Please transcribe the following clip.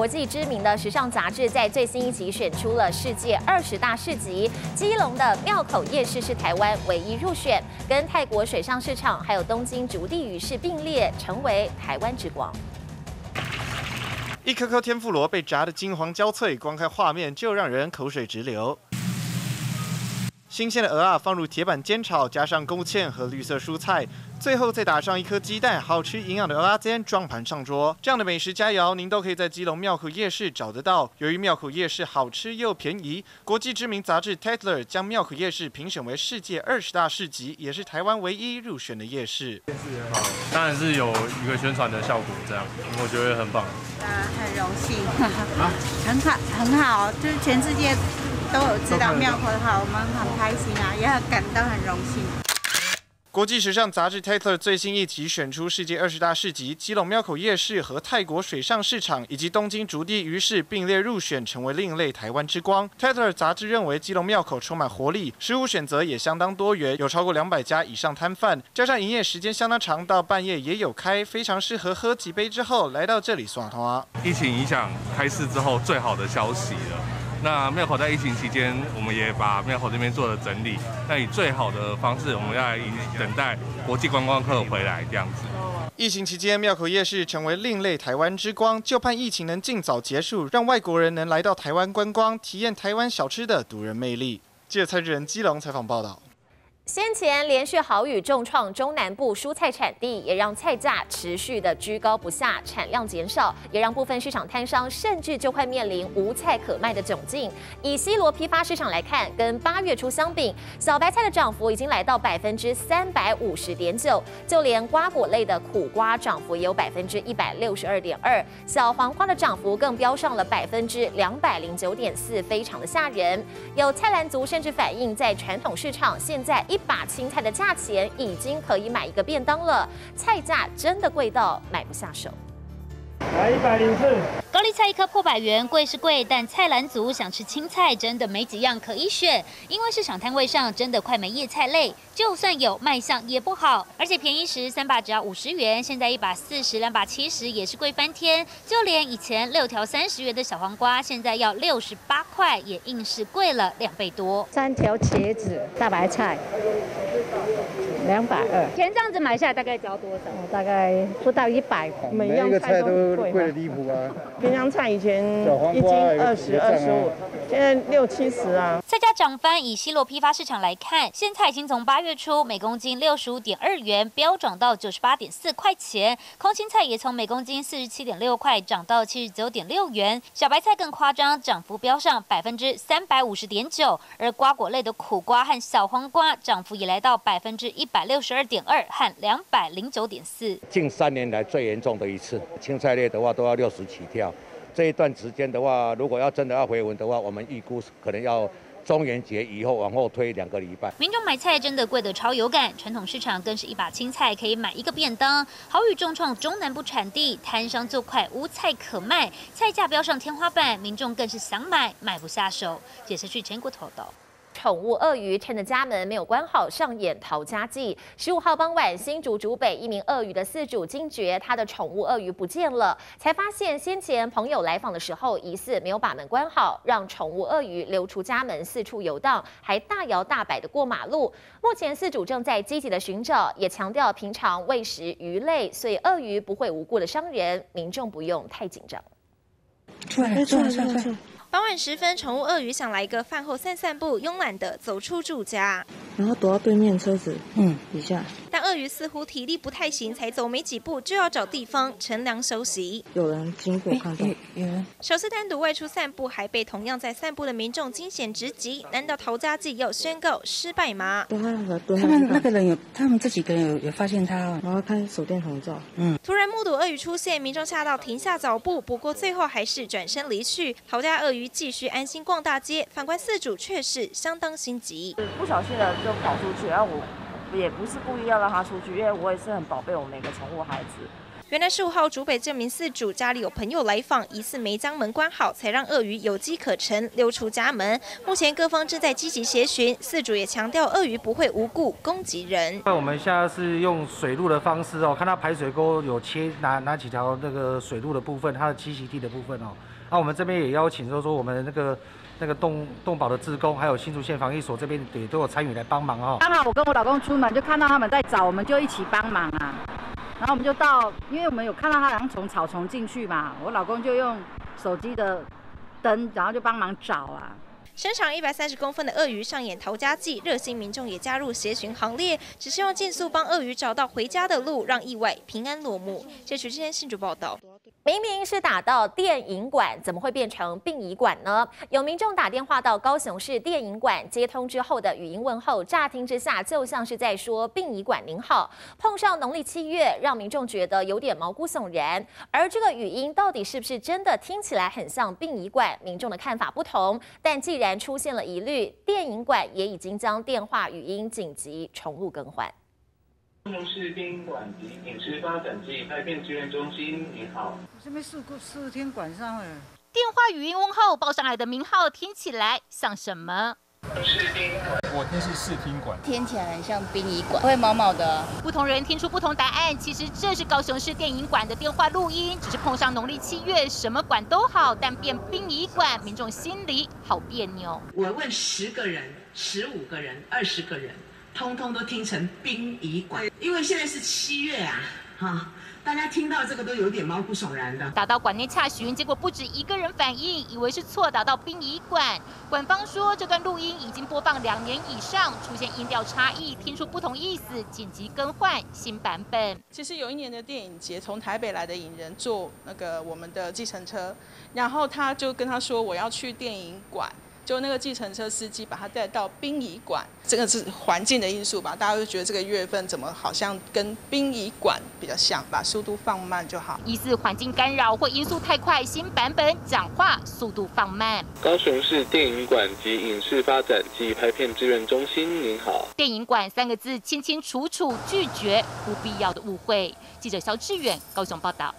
国际知名的时尚杂志在最新一期选出了世界20大市集，基隆的庙口夜市是台湾唯一入选，跟泰国水上市场还有东京竹地与市并列，成为台湾之光。 一颗颗天妇罗被炸得金黄焦脆，光看画面就让人口水直流。新鲜的蚵仔放入铁板煎炒，加上勾芡和绿色蔬菜，最后再打上一颗鸡蛋，好吃营养的蚵仔煎装盘上桌。这样的美食佳肴，您都可以在基隆庙口夜市找得到。由于庙口夜市好吃又便宜，国际知名杂志《Tatler》将庙口夜市评选为世界20大市集，也是台湾唯一入选的夜市。当然是有一个宣传的效果，这样我觉得很棒。 很荣幸，很好，很好，就是全世界都有知道庙口的好，我们很开心啊，也很感动，很荣幸。国际时尚杂志《Tatler》最新一期选出世界20大市集，基隆庙口夜市和泰国水上市场以及东京竹地鱼市并列入选，成为另类台湾之光。《Tatler》杂志认为，基隆庙口充满活力，食物选择也相当多元，有超过200家以上摊贩，加上营业时间相当长，到半夜也有开，非常适合喝几杯之后来到这里耍花。疫情影响开市之后最好的消息了。 那庙口在疫情期间，我们也把庙口这边做了整理。那以最好的方式，我们要等待国际观光客回来这样子。疫情期间，庙口夜市成为另类台湾之光，就盼疫情能尽早结束，让外国人能来到台湾观光，体验台湾小吃的独人魅力。记者蔡志仁基隆采访报道。 先前连续豪雨重创中南部蔬菜产地，也让菜价持续的居高不下，产量减少，也让部分市场摊商甚至就快面临无菜可卖的窘境。以西螺批发市场来看，跟8月初相比，小白菜的涨幅已经来到350.9%，就连瓜果类的苦瓜涨幅也有162.2%，小黄瓜的涨幅更飙上了209.4%，非常的吓人。有菜篮族甚至反映，在传统市场现在一把青菜的价钱已经可以买一个便当了，菜价真的贵到买不下手。来104，高丽菜一颗破100元，贵是贵，但菜篮族想吃青菜真的没几样可以选，因为市场摊位上真的快没叶菜类，就算有卖相也不好，而且便宜时3把只要50元，现在1把40，2把70也是贵翻天，就连以前6条30元的小黄瓜，现在要68块，也硬是贵了2倍多。3条茄子、大白菜。 220，钱这样子买下来大概只要多少？大概不到100，每样菜都贵的离谱啊！平常菜以前1斤20、25，现在60、70啊。菜价涨翻，以西螺批发市场来看，鲜菜已经从8月初每公斤65.2元飙涨到98.4块钱，空心菜也从每公斤47.6块涨到79.6元，小白菜更夸张，涨幅飙上350.9%，而瓜果类的苦瓜和小黄瓜涨幅也来到162.2%和209.4%，近3年来最严重的一次。青菜类的话都要60起跳，这一段时间的话，如果要真的要回稳的话，我们预估可能要。 中元节以后往后推2个礼拜，民众买菜真的贵得超有感，传统市场更是1把青菜可以买一个便当。豪雨重创中南部产地，摊商就快无菜可卖，菜价飙上天花板，民众更是想买买不下手。也是去全国投道。 宠物鳄鱼趁着家门没有关好上演逃家记。15号傍晚，新竹竹北一名鳄鱼的饲主惊觉他的宠物鳄鱼不见了，才发现先前朋友来访的时候，疑似没有把门关好，让宠物鳄鱼溜出家门四处游荡，还大摇大摆的过马路。目前饲主正在积极的寻找，也强调平常喂食鱼类，所以鳄鱼不会无故的伤人，民众不用太紧张。出来！ 傍晚时分，宠物鳄鱼想来一个饭后散步，慵懒地走出住家，然后躲到对面车子底下。但鳄鱼似乎体力不太行，才走没几步就要找地方乘凉休息。有人经过看到，首次单独外出散步，还被同样在散步的民众惊险直击。难道逃家记要宣告失败吗？他们这几个人有发现他，然后看手电筒照。突然目睹鳄鱼出现，民众吓到停下脚步，不过最后还是转身离去。逃家鳄鱼 继续安心逛大街，反观饲主却是相当心急，不小心的就跑出去，然后我也不是故意要让它出去，因为我也是很宝贝我每个宠物孩子。原来15号竹北这名饲主家里有朋友来访，疑似没将门关好，才让鳄鱼有机可乘溜出家门。目前各方正在积极协寻，饲主也强调鳄鱼不会无故攻击人。那我们现在是用水路的方式哦，看它排水沟有切哪几条那个水路的部分，它的栖息地的部分哦。那我们这边也邀请就是说我们那个动保的志工，还有新竹县防疫所这边也都有参与来帮忙哦。刚好我跟我老公出门就看到他们在找，我们就一起帮忙啊。 然后我们就到，因为我们有看到它好像从草丛进去嘛，我老公就用手机的灯，然后就帮忙找啊。身长130公分的鳄鱼上演逃家记，热心民众也加入协寻行列，只希望尽速帮鳄鱼找到回家的路，让意外平安落幕。这是今天新竹报道。 明明是打到电影馆，怎么会变成殡仪馆呢？有民众打电话到高雄市电影馆，接通之后的语音问候，乍听之下就像是在说殡仪馆您好。碰上农历7月，让民众觉得有点毛骨悚然。而这个语音到底是不是真的听起来很像殡仪馆，民众的看法不同。但既然出现了疑虑，电影馆也已经将电话语音紧急重录更换。 高雄市电影馆及影视发展暨拍片资源中心，您好。我这边视听馆上哎。电话语音问候报上来的名号，听起来像什么？视听馆，我听是视听馆，听起来很像殡仪馆，会毛毛的、啊。不同人听出不同答案，其实这是高雄市电影馆的电话录音，只是碰上农历7月，什么馆都好，但变殡仪馆，民众心里好别扭。我问10个人、15个人、20个人。 通通都听成殡仪馆，因为现在是7月啊，哈，大家听到这个都有点毛骨悚然的。打到馆内洽询，结果不止1个人反映，以为是错打到殡仪馆。馆方说，这段录音已经播放2年以上，出现音调差异，听出不同意思，紧急更换新版本。其实有一年的电影节，从台北来的影人坐那个我们的计程车，然后他就跟他说我要去电影馆。 就那个计程车司机把他带到殡仪馆，这个是环境的因素吧？大家会觉得这个月份怎么好像跟殡仪馆比较像，把速度放慢就好。疑似环境干扰或因素太快，新版本讲话速度放慢。高雄市电影馆及影视发展暨拍片支援中心，您好。电影馆3个字清清楚楚，拒绝不必要的误会。记者肖志远，高雄报道。